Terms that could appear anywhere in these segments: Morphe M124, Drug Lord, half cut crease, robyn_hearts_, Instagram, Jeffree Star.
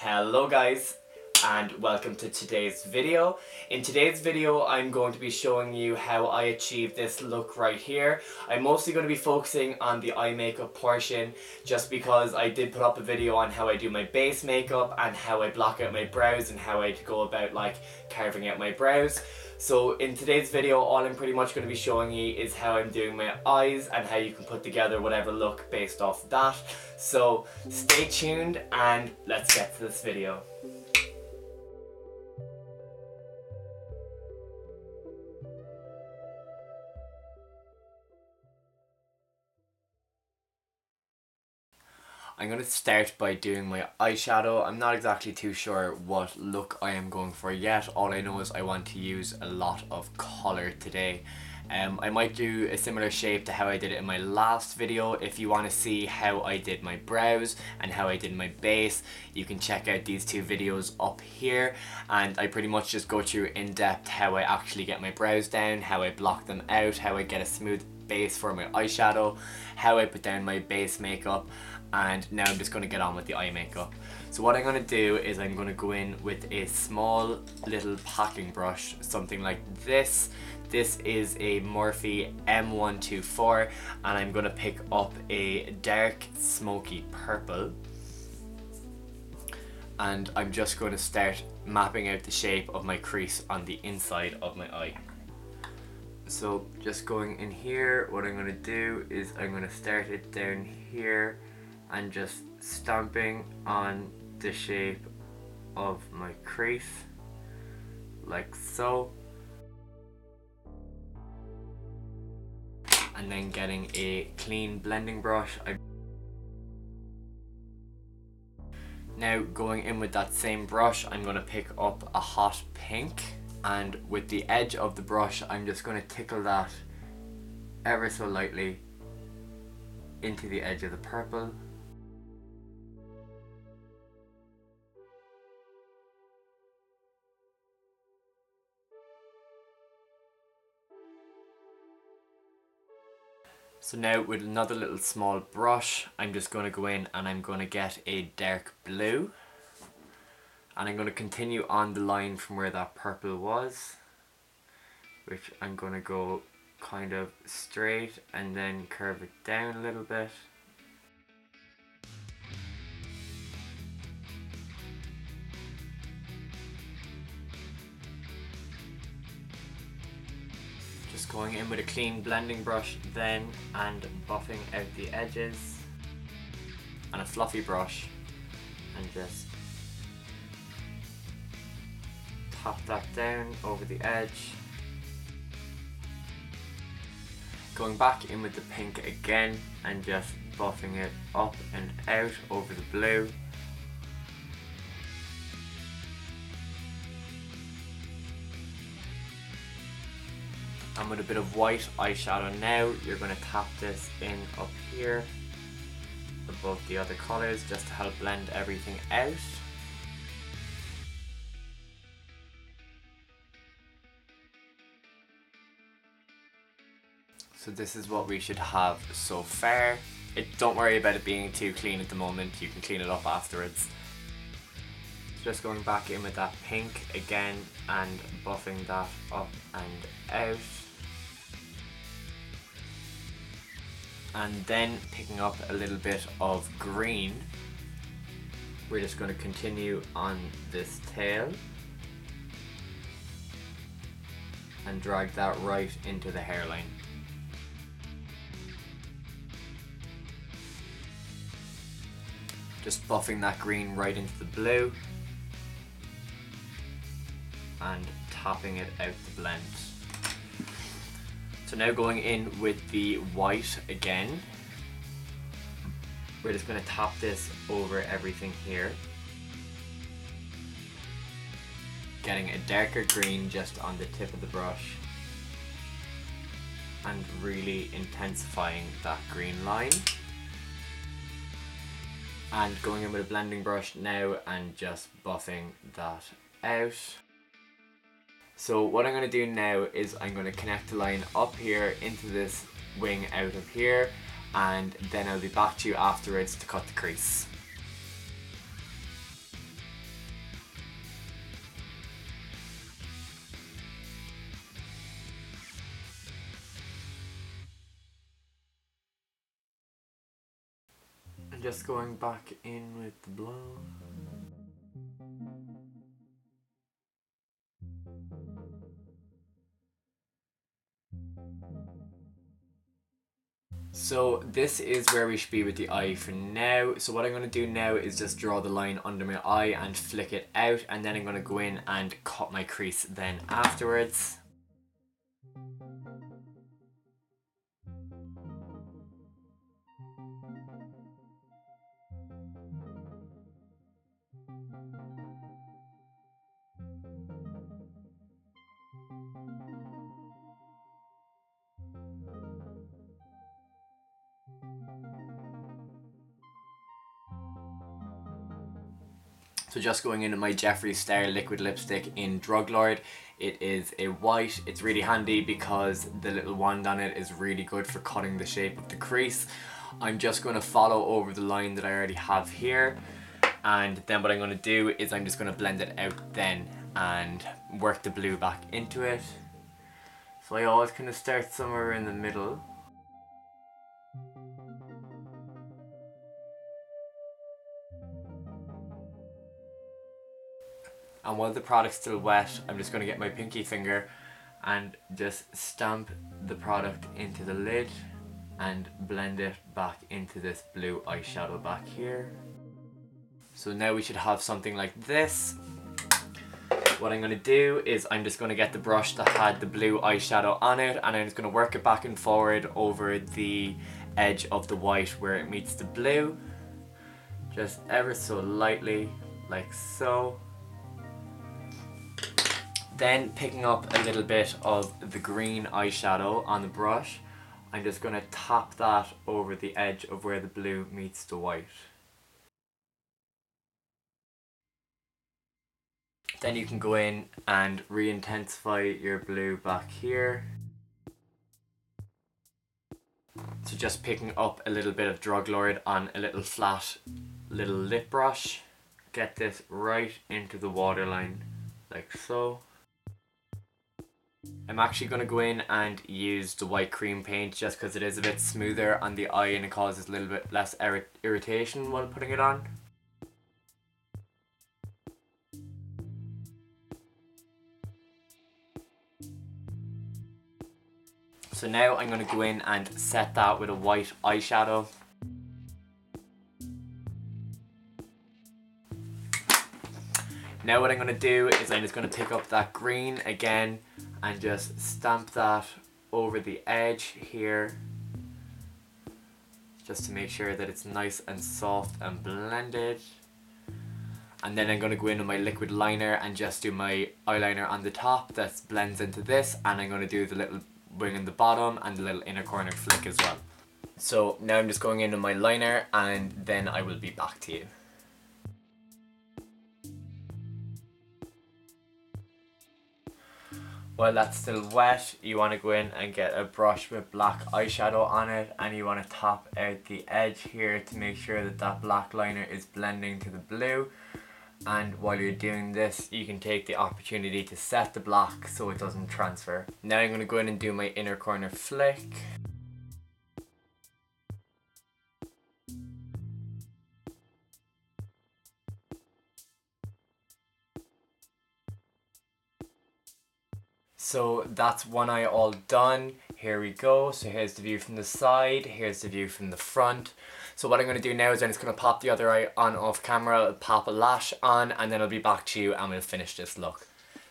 Hello guys, and welcome to today's video. In today's video I'm going to be showing you how I achieved this look right here. I'm mostly going to be focusing on the eye makeup portion just because I did put up a video on how I do my base makeup and how I block out my brows and how I go about like carving out my brows. So in today's video, all I'm pretty much going to be showing you is how I'm doing my eyes and how you can put together whatever look based off that. So stay tuned and let's get to this video. I'm going to start by doing my eyeshadow. I'm not exactly too sure what look I am going for yet. All I know is I want to use a lot of colour today. I might do a similar shape to how I did it in my last video. If you want to see how I did my brows and how I did my base, you can check out these two videos up here, and I pretty much just go through in depth how I actually get my brows down, how I block them out, how I get a smooth base for my eyeshadow, how I put down my base makeup. And now I'm just going to get on with the eye makeup. So what I'm going to do is I'm going to go in with a small little packing brush, something like this. This is a Morphe M124 and I'm going to pick up a dark smoky purple. And I'm just going to start mapping out the shape of my crease on the inside of my eye. So just going in here, what I'm going to do is I'm going to start it down here and just stamping on the shape of my crease, like so. And then getting a clean blending brush. Now going in with that same brush, I'm gonna pick up a hot pink, and with the edge of the brush, I'm just gonna tickle that ever so lightly into the edge of the purple. So now with another little small brush, I'm just going to go in and I'm going to get a dark blue. And I'm going to continue on the line from where that purple was, which I'm going to go kind of straight and then curve it down a little bit. Going in with a clean blending brush then and buffing out the edges, and a fluffy brush, and just tap that down over the edge. Going back in with the pink again and just buffing it up and out over the blue. And with a bit of white eyeshadow now, you're going to tap this in up here above the other colours just to help blend everything out. So this is what we should have so far. Don't worry about it being too clean at the moment, you can clean it up afterwards. Just going back in with that pink again and buffing that up and out. And then picking up a little bit of green, we're just going to continue on this tail and drag that right into the hairline. Just buffing that green right into the blue and tapping it out the blend. So now going in with the white again, we're just going to tap this over everything here, getting a darker green just on the tip of the brush and really intensifying that green line. And going in with a blending brush now and just buffing that out. So what I'm going to do now is I'm going to connect the line up here into this wing out of here, and then I'll be back to you afterwards to cut the crease. just going back in with the blow. So this is where we should be with the eye for now. So what I'm going to do now is just draw the line under my eye and flick it out, and then I'm going to go in and cut my crease then afterwards. So just going in with my Jeffree Star liquid lipstick in Drug Lord. It is a white. It's really handy because the little wand on it is really good for cutting the shape of the crease. I'm just going to follow over the line that I already have here, and then what I'm going to do is I'm just going to blend it out then and work the blue back into it. So I always kind of start somewhere in the middle. And while the product's still wet, I'm just going to get my pinky finger and just stamp the product into the lid and blend it back into this blue eyeshadow back here. So now we should have something like this. What I'm going to do is I'm just going to get the brush that had the blue eyeshadow on it, and I'm just going to work it back and forward over the edge of the white where it meets the blue. Just ever so lightly, like so. Then picking up a little bit of the green eyeshadow on the brush, I'm just going to tap that over the edge of where the blue meets the white. Then you can go in and re-intensify your blue back here. So just picking up a little bit of Drug Lord on a little flat little lip brush. Get this right into the waterline, like so. I'm actually going to go in and use the white cream paint just because it is a bit smoother on the eye and it causes a little bit less irritation while putting it on. So now I'm going to go in and set that with a white eyeshadow. Now what I'm going to do is I'm just going to pick up that green again and just stamp that over the edge here, just to make sure that it's nice and soft and blended. And then I'm going to go in with my liquid liner and just do my eyeliner on the top that blends into this, and I'm going to do the little wing in the bottom and the little inner corner flick as well. So now I'm just going in with my liner and then I will be back to you. While that's still wet, you want to go in and get a brush with black eyeshadow on it, and you want to top out the edge here to make sure that that black liner is blending to the blue. And while you're doing this, you can take the opportunity to set the black so it doesn't transfer. Now I'm going to go in and do my inner corner flick. So that's one eye all done. Here we go. So here's the view from the side, here's the view from the front. So what I'm going to do now is I'm just going to pop the other eye on off camera, I'll pop a lash on, and then I'll be back to you and we'll finish this look.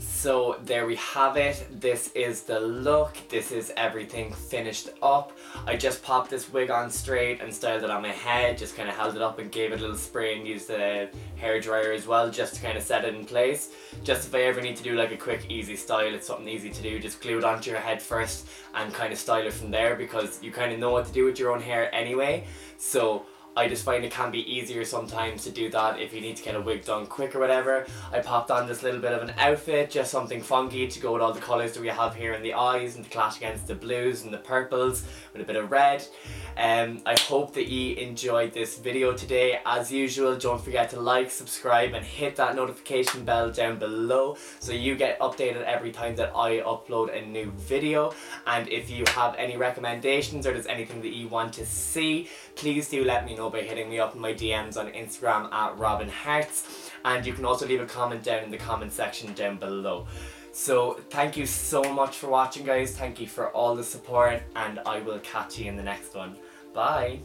So there we have it. This is the look. This is everything finished up. I just popped this wig on straight and styled it on my head, just kind of held it up and gave it a little spray and used the hairdryer as well just to kind of set it in place. Just if I ever need to do like a quick easy style, it's something easy to do. Just glue it onto your head first and kind of style it from there, because you kind of know what to do with your own hair anyway. So I just find it can be easier sometimes to do that if you need to get a wig done quick or whatever. I popped on this little bit of an outfit, just something funky to go with all the colours that we have here in the eyes and to clash against the blues and the purples with a bit of red. I hope that you enjoyed this video today. As usual, don't forget to like, subscribe and hit that notification bell down below so you get updated every time that I upload a new video. And if you have any recommendations or there's anything that you want to see, please do let me know know by hitting me up in my DMs on Instagram at robyn_hearts, and you can also leave a comment down in the comment section down below. So thank you so much for watching, guys. Thank you for all the support, and I will catch you in the next one. Bye.